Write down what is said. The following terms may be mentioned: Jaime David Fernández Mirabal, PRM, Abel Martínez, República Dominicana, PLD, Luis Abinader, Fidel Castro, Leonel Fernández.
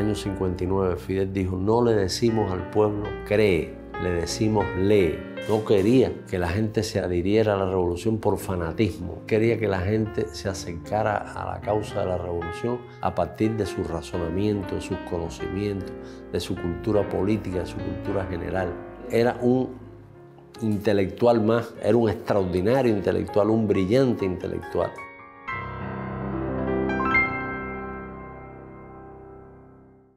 año 59, Fidel dijo, no le decimos al pueblo cree, le decimos lee. No quería que la gente se adhiriera a la revolución por fanatismo. Quería que la gente se acercara a la causa de la revolución a partir de su razonamiento, de sus conocimientos, de su cultura política, de su cultura general. Era un intelectual más, era un extraordinario intelectual, un brillante intelectual.